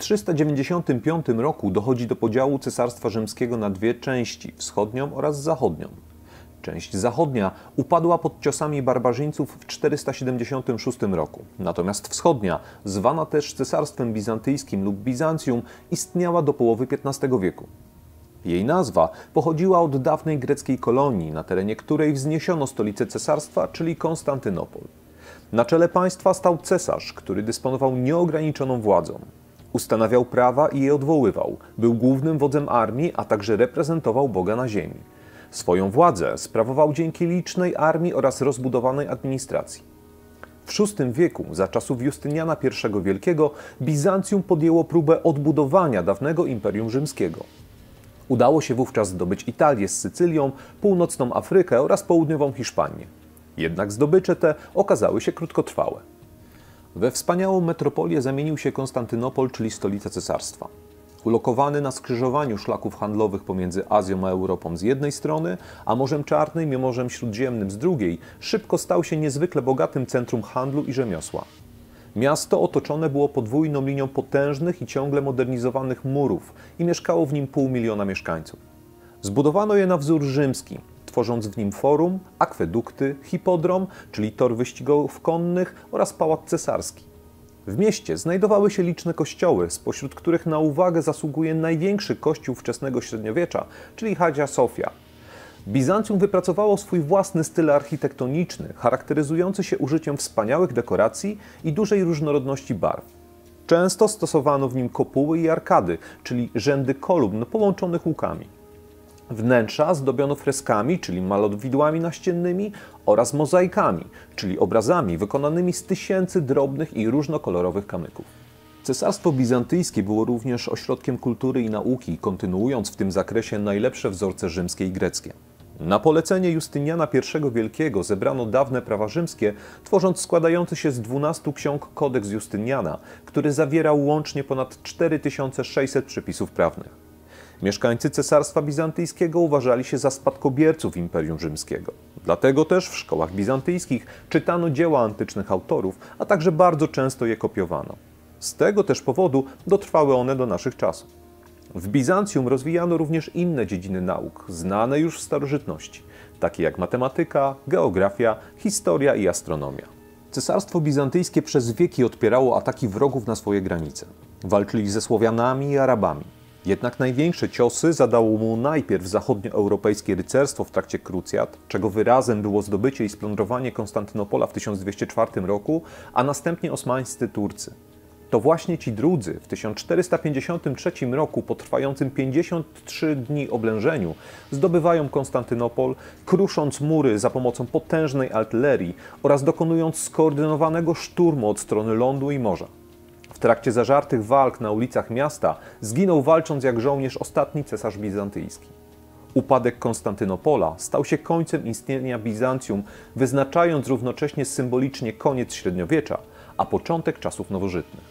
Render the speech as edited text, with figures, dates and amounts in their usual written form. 395 roku dochodzi do podziału Cesarstwa Rzymskiego na dwie części, wschodnią oraz zachodnią. Część zachodnia upadła pod ciosami barbarzyńców w 476 roku, natomiast wschodnia, zwana też Cesarstwem Bizantyjskim lub Bizancjum, istniała do połowy XV wieku. Jej nazwa pochodziła od dawnej greckiej kolonii, na terenie której wzniesiono stolicę cesarstwa, czyli Konstantynopol. Na czele państwa stał cesarz, który dysponował nieograniczoną władzą. Ustanawiał prawa i je odwoływał, był głównym wodzem armii, a także reprezentował Boga na ziemi. Swoją władzę sprawował dzięki licznej armii oraz rozbudowanej administracji. W VI wieku, za czasów Justyniana I Wielkiego, Bizancjum podjęło próbę odbudowania dawnego Imperium Rzymskiego. Udało się wówczas zdobyć Italię z Sycylią, północną Afrykę oraz południową Hiszpanię. Jednak zdobycze te okazały się krótkotrwałe. We wspaniałą metropolię zamienił się Konstantynopol, czyli stolica cesarstwa. Ulokowany na skrzyżowaniu szlaków handlowych pomiędzy Azją a Europą z jednej strony, a Morzem Czarnym i Morzem Śródziemnym z drugiej, szybko stał się niezwykle bogatym centrum handlu i rzemiosła. Miasto otoczone było podwójną linią potężnych i ciągle modernizowanych murów i mieszkało w nim 500 000 mieszkańców. Zbudowano je na wzór rzymski, tworząc w nim forum, akwedukty, hipodrom, czyli tor wyścigów konnych oraz pałac cesarski. W mieście znajdowały się liczne kościoły, spośród których na uwagę zasługuje największy kościół wczesnego średniowiecza, czyli Hagia Sophia. Bizancjum wypracowało swój własny styl architektoniczny, charakteryzujący się użyciem wspaniałych dekoracji i dużej różnorodności barw. Często stosowano w nim kopuły i arkady, czyli rzędy kolumn połączonych łukami. Wnętrza zdobiono freskami, czyli malowidłami naściennymi, oraz mozaikami, czyli obrazami wykonanymi z tysięcy drobnych i różnokolorowych kamyków. Cesarstwo Bizantyjskie było również ośrodkiem kultury i nauki, kontynuując w tym zakresie najlepsze wzorce rzymskie i greckie. Na polecenie Justyniana I Wielkiego zebrano dawne prawa rzymskie, tworząc składający się z 12 ksiąg kodeks Justyniana, który zawierał łącznie ponad 4600 przepisów prawnych. Mieszkańcy Cesarstwa Bizantyjskiego uważali się za spadkobierców Imperium Rzymskiego. Dlatego też w szkołach bizantyjskich czytano dzieła antycznych autorów, a także bardzo często je kopiowano. Z tego też powodu dotrwały one do naszych czasów. W Bizancjum rozwijano również inne dziedziny nauk, znane już w starożytności, takie jak matematyka, geografia, historia i astronomia. Cesarstwo Bizantyjskie przez wieki odpierało ataki wrogów na swoje granice. Walczyli ze Słowianami i Arabami. Jednak największe ciosy zadało mu najpierw zachodnioeuropejskie rycerstwo w trakcie krucjat, czego wyrazem było zdobycie i splądrowanie Konstantynopola w 1204 roku, a następnie osmańscy Turcy. To właśnie ci drudzy w 1453 roku po trwającym 53 dni oblężeniu zdobywają Konstantynopol, krusząc mury za pomocą potężnej artylerii oraz dokonując skoordynowanego szturmu od strony lądu i morza. W trakcie zażartych walk na ulicach miasta zginął walcząc jak żołnierz ostatni cesarz bizantyjski. Upadek Konstantynopola stał się końcem istnienia Bizancjum, wyznaczając równocześnie symbolicznie koniec średniowiecza, a początek czasów nowożytnych.